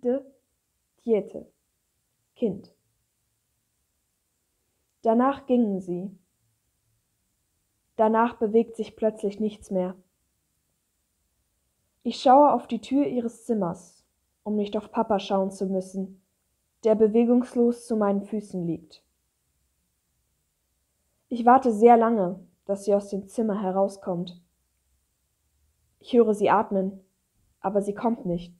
de Djete, Kind. Danach gingen sie. Danach bewegt sich plötzlich nichts mehr. Ich schaue auf die Tür ihres Zimmers, um nicht auf Papa schauen zu müssen, der bewegungslos zu meinen Füßen liegt. Ich warte sehr lange, dass sie aus dem Zimmer herauskommt. Ich höre sie atmen, aber sie kommt nicht.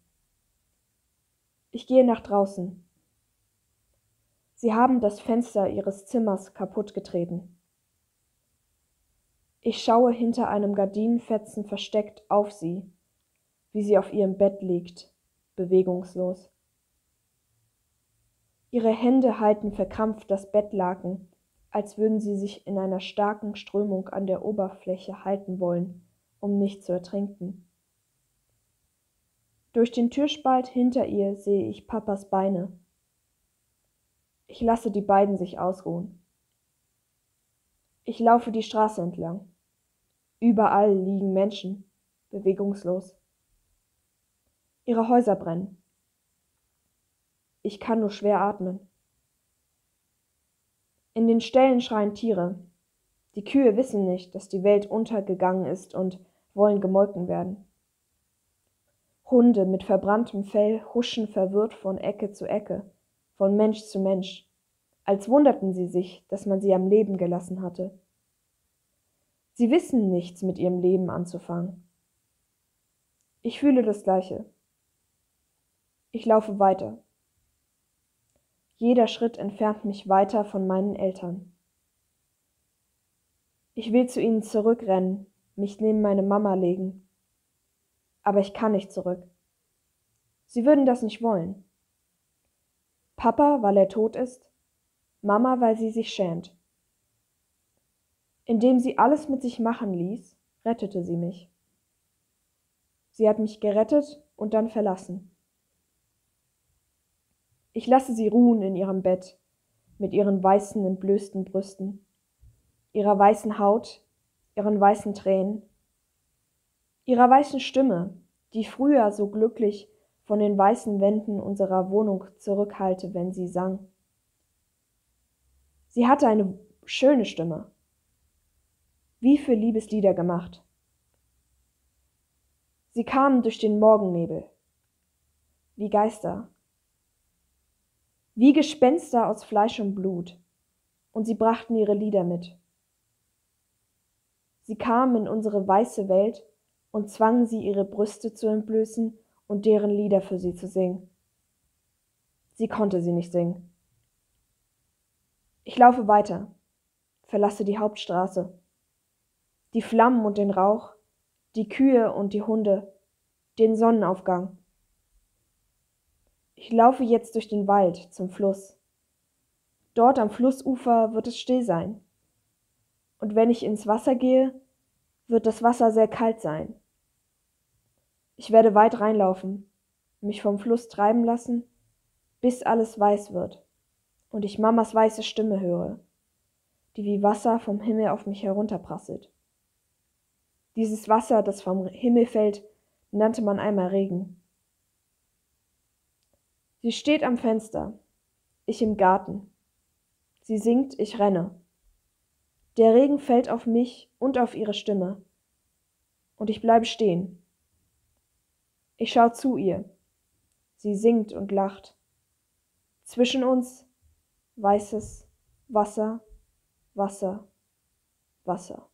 Ich gehe nach draußen. Sie haben das Fenster ihres Zimmers kaputtgetreten. Ich schaue hinter einem Gardinenfetzen versteckt auf sie, wie sie auf ihrem Bett liegt, bewegungslos. Ihre Hände halten verkrampft das Bettlaken, als würden sie sich in einer starken Strömung an der Oberfläche halten wollen, um nicht zu ertrinken. Durch den Türspalt hinter ihr sehe ich Papas Beine. Ich lasse die beiden sich ausruhen. Ich laufe die Straße entlang. Überall liegen Menschen, bewegungslos. Ihre Häuser brennen. Ich kann nur schwer atmen. In den Ställen schreien Tiere. Die Kühe wissen nicht, dass die Welt untergegangen ist und wollen gemolken werden. Hunde mit verbranntem Fell huschen verwirrt von Ecke zu Ecke, von Mensch zu Mensch, als wunderten sie sich, dass man sie am Leben gelassen hatte. Sie wissen nichts mit ihrem Leben anzufangen. Ich fühle das Gleiche. Ich laufe weiter. Jeder Schritt entfernt mich weiter von meinen Eltern. Ich will zu ihnen zurückrennen, mich neben meine Mama legen. Aber ich kann nicht zurück. Sie würden das nicht wollen. Papa, weil er tot ist, Mama, weil sie sich schämt. Indem sie alles mit sich machen ließ, rettete sie mich. Sie hat mich gerettet und dann verlassen. Ich lasse sie ruhen in ihrem Bett, mit ihren weißen, entblößten Brüsten, ihrer weißen Haut, ihren weißen Tränen, ihrer weißen Stimme, die früher so glücklich von den weißen Wänden unserer Wohnung zurückhallte, wenn sie sang. Sie hatte eine schöne Stimme, wie für Liebeslieder gemacht. Sie kamen durch den Morgennebel, wie Geister, wie Gespenster aus Fleisch und Blut, und sie brachten ihre Lieder mit. Sie kamen in unsere weiße Welt und zwangen sie, ihre Brüste zu entblößen und deren Lieder für sie zu singen. Sie konnte sie nicht singen. Ich laufe weiter, verlasse die Hauptstraße. Die Flammen und den Rauch, die Kühe und die Hunde, den Sonnenaufgang. Ich laufe jetzt durch den Wald zum Fluss. Dort am Flussufer wird es still sein. Und wenn ich ins Wasser gehe, wird das Wasser sehr kalt sein. Ich werde weit reinlaufen, mich vom Fluss treiben lassen, bis alles weiß wird und ich Mamas weiße Stimme höre, die wie Wasser vom Himmel auf mich herunterprasselt. Dieses Wasser, das vom Himmel fällt, nannte man einmal Regen. Sie steht am Fenster, ich im Garten. Sie singt, ich renne. Der Regen fällt auf mich und auf ihre Stimme. Und ich bleibe stehen. Ich schaue zu ihr. Sie singt und lacht. Zwischen uns weißes Wasser, Wasser, Wasser.